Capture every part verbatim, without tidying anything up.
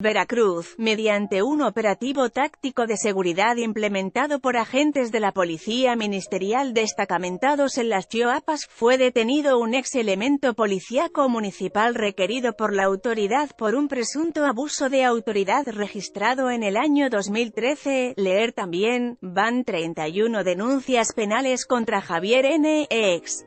Veracruz, mediante un operativo táctico de seguridad implementado por agentes de la Policía Ministerial destacamentados en Las Choapas, fue detenido un ex elemento policíaco municipal requerido por la autoridad por un presunto abuso de autoridad registrado en el año dos mil trece. Leer también, van treinta y una denuncias penales contra Javier N., ex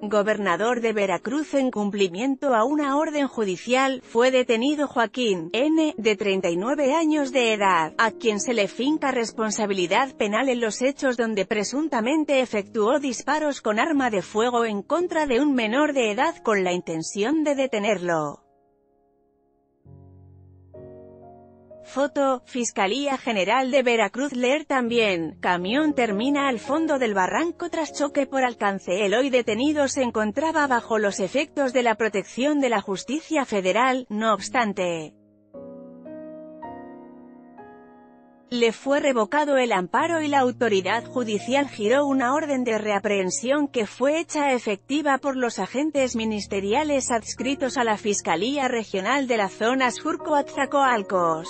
gobernador de Veracruz en cumplimiento a una orden judicial. Fue detenido Joaquín N., de treinta y nueve años de edad, a quien se le finca responsabilidad penal en los hechos donde presuntamente efectuó disparos con arma de fuego en contra de un menor de edad con la intención de detenerlo. Foto, Fiscalía General de Veracruz. Leer también, camión termina al fondo del barranco tras choque por alcance. El hoy detenido se encontraba bajo los efectos de la protección de la justicia federal, no obstante, le fue revocado el amparo y la autoridad judicial giró una orden de reaprehensión que fue hecha efectiva por los agentes ministeriales adscritos a la Fiscalía Regional de la Zona Sur Coatzacoalcos,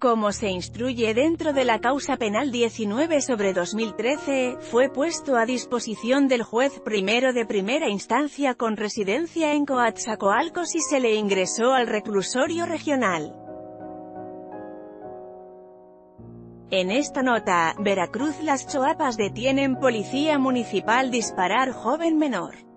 como se instruye dentro de la causa penal diecinueve sobre dos mil trece, fue puesto a disposición del juez primero de primera instancia con residencia en Coatzacoalcos y se le ingresó al reclusorio regional. En esta nota, Veracruz, Las Choapas detienen policía municipal disparar joven menor.